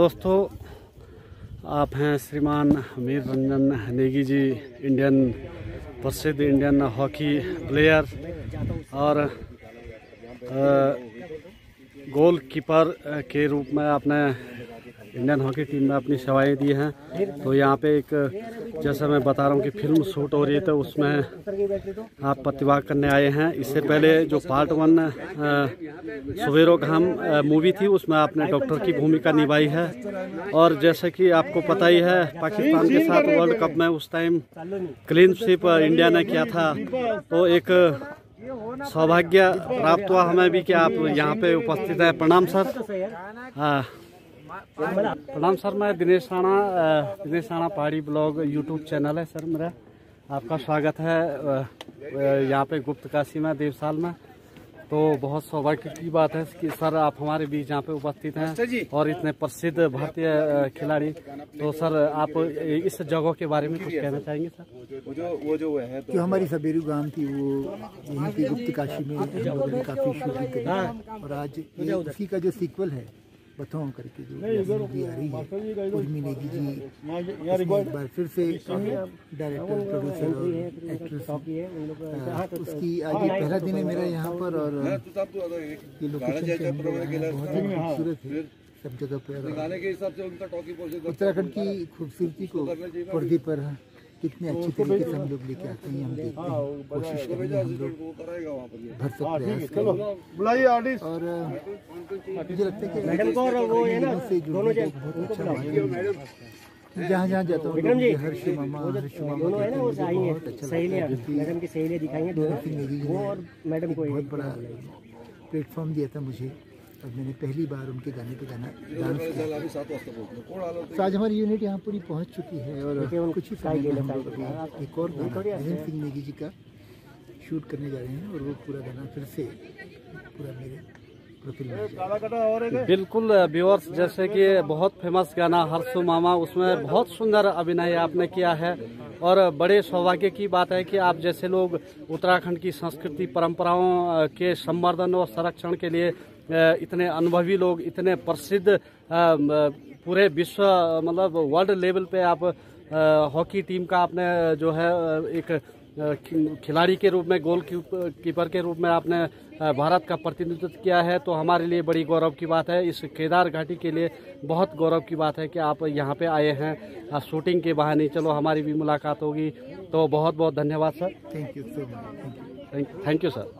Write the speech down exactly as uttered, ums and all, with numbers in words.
दोस्तों, आप हैं श्रीमान मीर रंजन नेगी जी, इंडियन प्रसिद्ध इंडियन हॉकी प्लेयर और गोलकीपर के रूप में आपने इंडियन हॉकी टीम में अपनी सेवाएं दी हैं। तो यहाँ पे एक, जैसा मैं बता रहा हूँ कि फिल्म शूट हो रही है, तो उसमें आप प्रतिभाग करने आए हैं। इससे पहले जो पार्ट वन सवेरों का हम मूवी थी, उसमें आपने डॉक्टर की भूमिका निभाई है। और जैसे कि आपको पता ही है, पाकिस्तान के साथ वर्ल्ड कप में उस टाइम क्लीन स्वीप इंडिया ने किया था, तो एक सौभाग्य प्राप्त हुआ हमें भी कि आप यहाँ पे उपस्थित हैं। प्रणाम सर। हाँ, प्रणाम सर। मैं Dinesh Rana, Dinesh Rana Pahadi blog YouTube channel है सर मेरा। आपका स्वागत है यहाँ पे गुप्त काशी में, देवसाल में। तो बहुत सौभाग्य की बात है कि सर आप हमारे बीच यहाँ पे उपस्थित हैं और इतने प्रसिद्ध भारतीय खिलाड़ी। तो सर आप इस जगह के बारे में कुछ कहना चाहेंगे सर? वो जो वो जो है तो हमारी सबेरू गांव थी, वो यहीं की गुप्त काशी में काफ़ी शूटिंग करी है। और आज उसी का जो सीक्वल है बताऊँ करके जो मूवी आ रही है, उर्मी नेगी जी एक बार फिर से डायरेक्टर, प्रोड्यूसर और एक्ट्रेस। उसकी आज ये पहला दिन है मेरा यहाँ पर, और ये लोकेशन से हम बहुत ही खूबसूरत है सब जगह पर। उत्तराखंड की खूबसूरती को पर्दे पर कितने अच्छी तरीके से हम लोग लेके आते हैं, हम देखते हैं, कोशिश करेंगे हम लोग भर सब प्रयास करेंगे। और मुझे लगता है कि जुड़ने का एक बहुत अच्छा माध्यम है। जहाँ जहाँ जाता हूँ हर्षु मामा, हर्षु मामा बहुत अच्छा लगता है। बहुत बड़ा प्लेटफॉर्म दिया था मुझे, अब मैंने पहली बार उनके गाने पे गाना डांस किया। आज हमारी यूनिट यहाँ पूरी पहुँच चुकी है और कुछ ही समय में हम एक और दिनेश सिंह नेगी जी का शूट करने जा रहे हैं, और वो पूरा गाना फिर से पूरा मेरे बिल्कुल व्यूअर्स। जैसे कि बहुत फेमस गाना हर्षु मामा, उसमें बहुत सुंदर अभिनय आपने किया है। और बड़े सौभाग्य की बात है कि आप जैसे लोग उत्तराखंड की संस्कृति परंपराओं के संवर्धन और संरक्षण के लिए इतने अनुभवी लोग, इतने प्रसिद्ध, पूरे विश्व मतलब वर्ल्ड लेवल पे आप हॉकी टीम का आपने जो है एक खिलाड़ी के रूप में, गोल कीपर के रूप में आपने भारत का प्रतिनिधित्व किया है, तो हमारे लिए बड़ी गौरव की बात है। इस केदार घाटी के लिए बहुत गौरव की बात है कि आप यहाँ पे आए हैं शूटिंग के बहाने। चलो हमारी भी मुलाकात होगी, तो बहुत बहुत धन्यवाद sir. Thank you so much. Thank you sir.